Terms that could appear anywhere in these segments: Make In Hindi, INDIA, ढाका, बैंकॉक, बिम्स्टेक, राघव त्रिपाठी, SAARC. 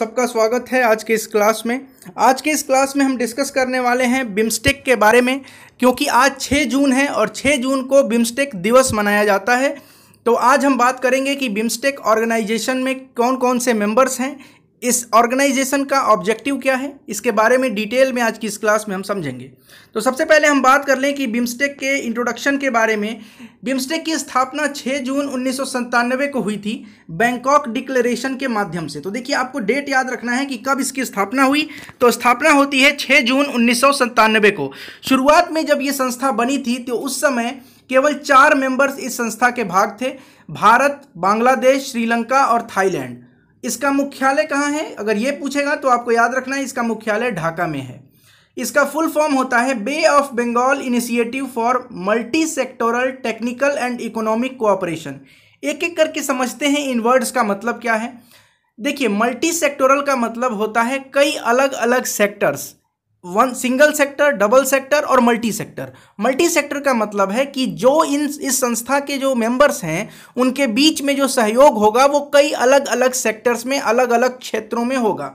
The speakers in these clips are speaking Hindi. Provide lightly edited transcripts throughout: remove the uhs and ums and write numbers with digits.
सबका स्वागत है आज के इस क्लास में। हम डिस्कस करने वाले हैं बिम्स्टेक के बारे में, क्योंकि आज 6 जून है और 6 जून को बिम्स्टेक दिवस मनाया जाता है। तो आज हम बात करेंगे कि बिम्स्टेक ऑर्गेनाइजेशन में कौन कौन से मेंबर्स हैं, इस ऑर्गेनाइजेशन का ऑब्जेक्टिव क्या है, इसके बारे में डिटेल में आज की इस क्लास में हम समझेंगे। तो सबसे पहले हम बात कर लें कि बिम्स्टेक के इंट्रोडक्शन के बारे में। बिम्स्टेक की स्थापना 6 जून 1997 को हुई थी बैंकॉक डिक्लेरेशन के माध्यम से। तो देखिए, आपको डेट याद रखना है कि कब इसकी स्थापना हुई। तो स्थापना होती है 6 जून 1997 को। शुरुआत में जब ये संस्था बनी थी तो उस समय केवल 4 मेंबर्स इस संस्था के भाग थे, भारत, बांग्लादेश, श्रीलंका और थाईलैंड। इसका मुख्यालय कहाँ है, अगर ये पूछेगा तो आपको याद रखना है इसका मुख्यालय ढाका में है। इसका फुल फॉर्म होता है Bay of Bengal initiative for multi sectoral technical and economic cooperation. एक एक करके समझते हैं इन वर्ड्स का मतलब क्या है। देखिए, मल्टी सेक्टोरल का मतलब होता है कई अलग अलग sectors, one single sector, double sector और मल्टी सेक्टर। मल्टी सेक्टर का मतलब है कि जो इस संस्था के जो मेंबर्स हैं उनके बीच में जो सहयोग होगा वो कई अलग अलग सेक्टर्स में, अलग अलग क्षेत्रों में होगा।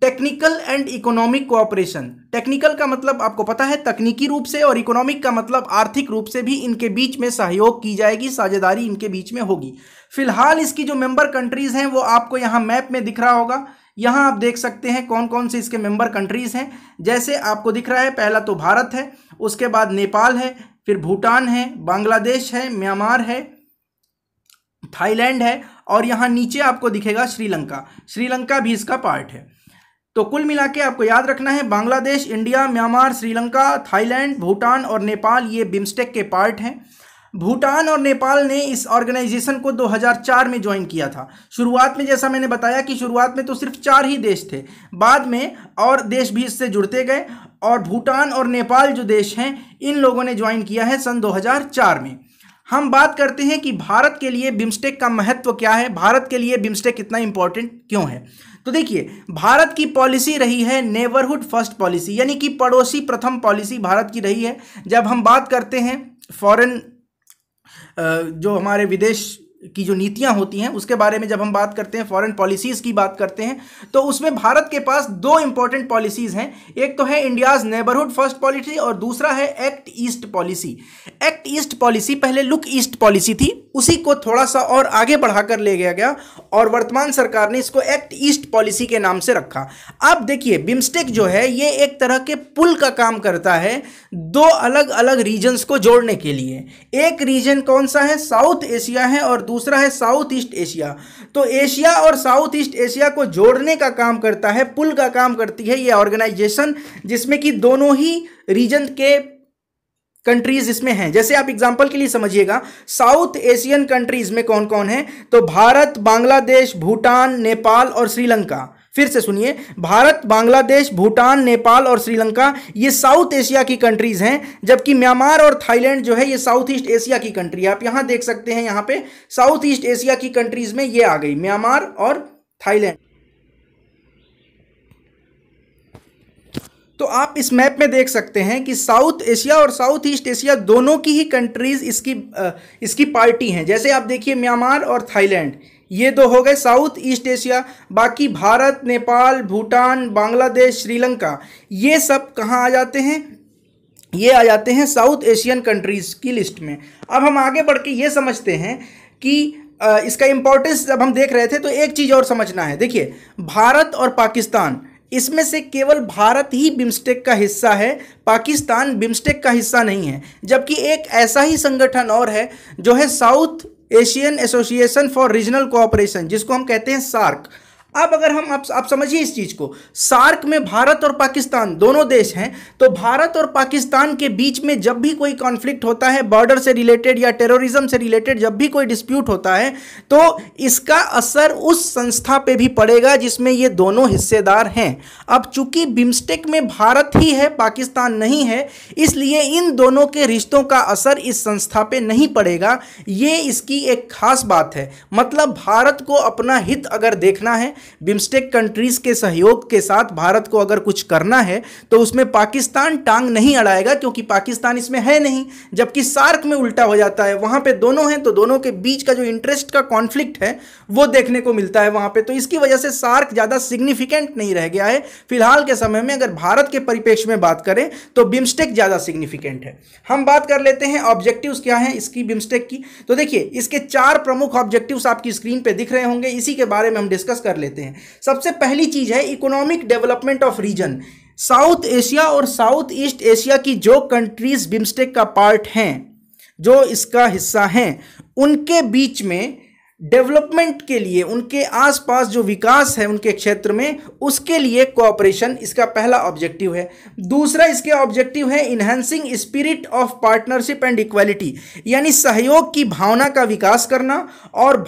Technical and economic cooperation, technical का मतलब आपको पता है तकनीकी रूप से, और इकोनॉमिक का मतलब आर्थिक रूप से भी इनके बीच में सहयोग की जाएगी, साझेदारी इनके बीच में होगी। फिलहाल इसकी जो मेंबर कंट्रीज़ हैं वो आपको यहाँ मैप में दिख रहा होगा। यहाँ आप देख सकते हैं कौन कौन से इसके मेंबर कंट्रीज़ हैं। जैसे आपको दिख रहा है, पहला तो भारत है, उसके बाद नेपाल है, फिर भूटान है, बांग्लादेश है, म्यांमार है, थाईलैंड है और यहाँ नीचे आपको दिखेगा श्रीलंका। श्रीलंका भी इसका पार्ट है। तो कुल मिला के आपको याद रखना है Bangladesh, India, Myanmar, Sri Lanka, Thailand, Bhutan और नेपाल, ये बिम्स्टेक के पार्ट हैं। भूटान और नेपाल ने इस ऑर्गेनाइजेशन को 2004 में ज्वाइन किया था। शुरुआत में, जैसा मैंने बताया कि शुरुआत में तो सिर्फ 4 ही देश थे, बाद में और देश भी इससे जुड़ते गए और भूटान और नेपाल जो देश हैं इन लोगों ने ज्वाइन किया है सन 2004 में। हम बात करते हैं कि भारत के लिए बिम्स्टेक का महत्व क्या है, भारत के लिए बिम्स्टेक इतना इम्पोर्टेंट क्यों है। तो देखिए, भारत की पॉलिसी रही है नेबरहुड फर्स्ट पॉलिसी, यानी कि पड़ोसी प्रथम पॉलिसी भारत की रही है। जब हम बात करते हैं फॉरेन, जो हमारे विदेश की जो नीतियां होती हैं उसके बारे में जब हम बात करते हैं, फॉरेन पॉलिसीज़ की बात करते हैं, तो उसमें भारत के पास 2 इंपॉर्टेंट पॉलिसीज़ हैं। एक तो है इंडियाज़ नेबरहुड फर्स्ट पॉलिसी और दूसरा है act east policy. Act east policy पहले लुक ईस्ट पॉलिसी थी, उसी को थोड़ा सा और आगे बढ़ाकर ले गया गया और वर्तमान सरकार ने इसको एक्ट ईस्ट पॉलिसी के नाम से रखा। अब देखिए, बिम्स्टेक जो है ये एक तरह के पुल का काम करता है 2 अलग अलग रीजन्स को जोड़ने के लिए। एक रीजन कौन सा है, साउथ एशिया है और दूसरा है साउथ ईस्ट एशिया। तो एशिया और साउथ ईस्ट एशिया को जोड़ने का काम करता है, पुल का काम करती है ये ऑर्गेनाइजेशन, जिसमें कि दोनों ही रीजन के कंट्रीज इसमें हैं। जैसे आप एग्जांपल के लिए समझिएगा, साउथ एशियन कंट्रीज में कौन कौन है, तो भारत, बांग्लादेश, भूटान, नेपाल और श्रीलंका। फिर से सुनिए, भारत, बांग्लादेश, भूटान, नेपाल और श्रीलंका ये साउथ एशिया की कंट्रीज हैं, जबकि म्यांमार और थाईलैंड जो है ये साउथ ईस्ट एशिया की कंट्री है। आप यहां देख सकते हैं, यहां पे साउथ ईस्ट एशिया की कंट्रीज में ये आ गई म्यांमार और थाईलैंड। तो आप इस मैप में देख सकते हैं कि साउथ एशिया और साउथ ईस्ट एशिया दोनों की ही कंट्रीज इसकी पार्टी हैं। जैसे आप देखिए, म्यांमार और थाईलैंड ये 2 हो गए साउथ ईस्ट एशिया, बाकी भारत, नेपाल, भूटान, बांग्लादेश, श्रीलंका ये सब कहाँ आ जाते हैं, ये आ जाते हैं साउथ एशियन कंट्रीज़ की लिस्ट में। अब हम आगे बढ़ के ये समझते हैं कि इसका इम्पोर्टेंस जब हम देख रहे थे तो एक चीज़ और समझना है। देखिए, भारत और पाकिस्तान, इसमें से केवल भारत ही बिम्स्टेक का हिस्सा है, पाकिस्तान बिम्स्टेक का हिस्सा नहीं है। जबकि एक ऐसा ही संगठन और है जो है south Asian association for regional cooperation, जिसको हम कहते हैं सार्क। अब अगर हम आप समझिए इस चीज़ को, सार्क में भारत और पाकिस्तान दोनों देश हैं। तो भारत और पाकिस्तान के बीच में जब भी कोई कॉन्फ्लिक्ट होता है, बॉर्डर से रिलेटेड या टेररिज्म से रिलेटेड जब भी कोई डिस्प्यूट होता है, तो इसका असर उस संस्था पे भी पड़ेगा जिसमें ये दोनों हिस्सेदार हैं। अब चूंकि बिम्स्टेक में भारत ही है, पाकिस्तान नहीं है, इसलिए इन दोनों के रिश्तों का असर इस संस्था पर नहीं पड़ेगा। ये इसकी एक खास बात है। मतलब भारत को अपना हित अगर देखना है बिम्स्टेक कंट्रीज के सहयोग के साथ भारत को अगर कुछ करना है तो उसमें पाकिस्तान टांग नहीं अड़ाएगा, क्योंकि पाकिस्तान इसमें है नहीं। जबकि सार्क में उल्टा हो जाता है, वहां पे दोनों हैं तो दोनों के बीच का जो इंटरेस्ट का कॉन्फ्लिक्ट है वो देखने को मिलता है वहां पे। तो इसकी वजह से सार्क ज्यादा सिग्निफिकेंट नहीं रह गया है फिलहाल के समय में। अगर भारत के परिपेक्ष में बात करें तो बिम्स्टेक ज्यादा सिग्निफिकेंट है। हम बात कर लेते हैं ऑब्जेक्टिव्स क्या है इसकी, बिम्स्टेक की। तो देखिए इसके 4 प्रमुख ऑब्जेक्टिव्स आपकी स्क्रीन पे दिख रहे होंगे, इसी के बारे में हम डिस्कस कर लेते हैं। सबसे पहली चीज है economic development of region. South Asia और साउथ ईस्ट एशिया की जो कंट्रीज बिम्स्टेक का पार्ट हैं, जो इसका हिस्सा हैं, उनके बीच में डेवलपमेंट के लिए, उनके आसपास जो विकास है उनके क्षेत्र में, उसके लिए कोऑपरेशन इसका पहला ऑब्जेक्टिव है। दूसरा इसके ऑब्जेक्टिव है enhancing spirit of partnership and equality, यानी सहयोग की भावना का विकास करना और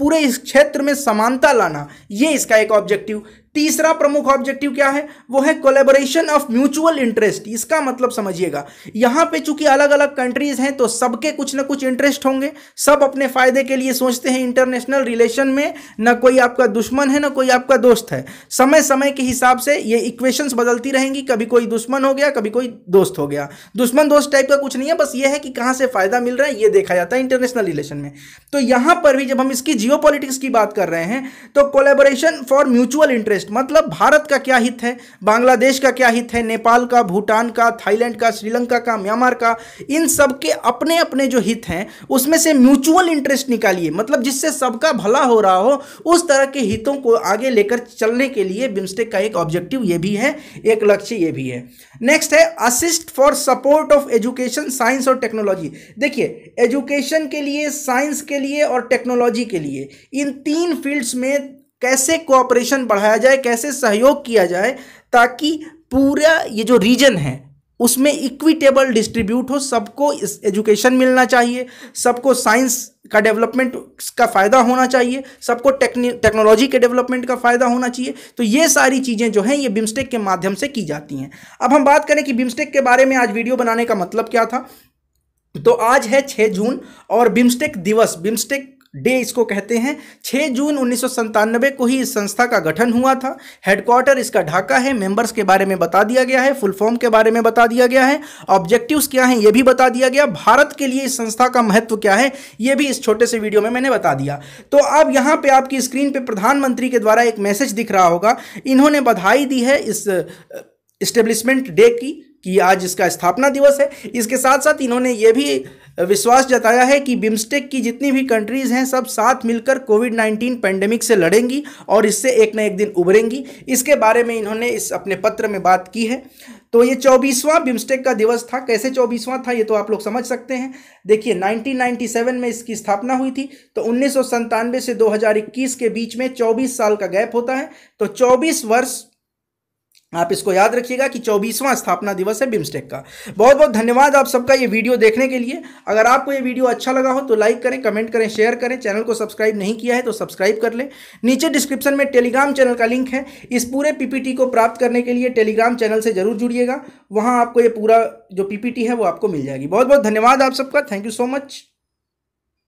पूरे इस क्षेत्र में समानता लाना, ये इसका एक ऑब्जेक्टिव। तीसरा प्रमुख ऑब्जेक्टिव क्या है वो है कोलैबोरेशन ऑफ म्यूचुअल इंटरेस्ट। इसका मतलब समझिएगा, यहाँ पे चूंकि अलग अलग कंट्रीज हैं तो सबके कुछ ना कुछ इंटरेस्ट होंगे, सब अपने फायदे के लिए सोचते हैं। इंटरनेशनल रिलेशन में ना कोई आपका दुश्मन है ना कोई आपका दोस्त है, समय समय के हिसाब से ये इक्वेशंस बदलती रहेंगी, कभी कोई दुश्मन हो गया कभी कोई दोस्त हो गया। दुश्मन दोस्त टाइप का कुछ नहीं है, बस ये है कि कहाँ से फायदा मिल रहा है ये देखा जाता है इंटरनेशनल रिलेशन में। तो यहाँ पर भी जब हम इसकी जियोपॉलिटिक्स की बात कर रहे हैं तो कोलैबोरेशन फॉर म्यूचुअल इंटरेस्ट, मतलब भारत का क्या हित है, बांग्लादेश का क्या हित है, नेपाल का, भूटान का, थाईलैंड का, श्रीलंका का, म्यांमार का, इन सब के अपने अपने जो हित हैं उसमें से म्यूचुअल इंटरेस्ट निकालिए, मतलब जिससे सबका भला हो रहा हो, उस तरह के हितों को आगे लेकर चलने के लिए बिम्स्टेक का एक ऑब्जेक्टिव ये भी है, एक लक्ष्य ये भी है। नेक्स्ट है assist for support of education, science और टेक्नोलॉजी। देखिए एजुकेशन के लिए, साइंस के लिए और टेक्नोलॉजी के लिए, इन 3 फील्ड्स में कैसे कोऑपरेशन बढ़ाया जाए, कैसे सहयोग किया जाए ताकि पूरा ये जो रीजन है उसमें इक्विटेबल डिस्ट्रीब्यूट हो। सबको एजुकेशन मिलना चाहिए, सबको साइंस का डेवलपमेंट का फ़ायदा होना चाहिए, सबको टेक्नोलॉजी के डेवलपमेंट का फ़ायदा होना चाहिए। तो ये सारी चीज़ें जो हैं ये बिम्स्टेक के माध्यम से की जाती हैं। अब हम बात करें कि बिम्स्टेक के बारे में आज वीडियो बनाने का मतलब क्या था, तो आज है 6 जून और बिम्स्टेक दिवस, बिम्स्टेक डे इसको कहते हैं। 6 जून 1997 को ही इस संस्था का गठन हुआ था। हेडक्वार्टर इसका ढाका है। मेंबर्स के बारे में बता दिया गया है, फुल फॉर्म के बारे में बता दिया गया है, ऑब्जेक्टिव्स क्या हैं ये भी बता दिया गया, भारत के लिए इस संस्था का महत्व क्या है ये भी इस छोटे से वीडियो में मैंने बता दिया। तो अब यहाँ पे आपकी स्क्रीन पे प्रधानमंत्री के द्वारा एक मैसेज दिख रहा होगा, इन्होंने बधाई दी है इस एस्टेब्लिशमेंट डे की कि आज इसका स्थापना दिवस है। इसके साथ साथ इन्होंने ये भी विश्वास जताया है कि बिम्स्टेक की जितनी भी कंट्रीज़ हैं सब साथ मिलकर कोविड-19 पैंडेमिक से लड़ेंगी और इससे एक न एक दिन उभरेंगी। इसके बारे में इन्होंने इस अपने पत्र में बात की है। तो ये 24वां बिम्स्टेक का दिवस था। कैसे 24वां था ये तो आप लोग समझ सकते हैं। देखिए 1997 में इसकी स्थापना हुई थी, तो 1997 से 2021 के बीच में 24 साल का गैप होता है, तो 24 वर्ष आप इसको याद रखिएगा कि 24वां स्थापना दिवस है बिम्स्टेक का। बहुत बहुत धन्यवाद आप सबका ये वीडियो देखने के लिए। अगर आपको ये वीडियो अच्छा लगा हो तो लाइक करें, कमेंट करें, शेयर करें। चैनल को सब्सक्राइब नहीं किया है तो सब्सक्राइब कर लें। नीचे डिस्क्रिप्शन में टेलीग्राम चैनल का लिंक है। इस पूरे पीपीटी को प्राप्त करने के लिए टेलीग्राम चैनल से जरूर जुड़िएगा, वहाँ आपको ये पूरा जो पीपीटी है वो आपको मिल जाएगी। बहुत बहुत धन्यवाद आप सबका। Thank you so much.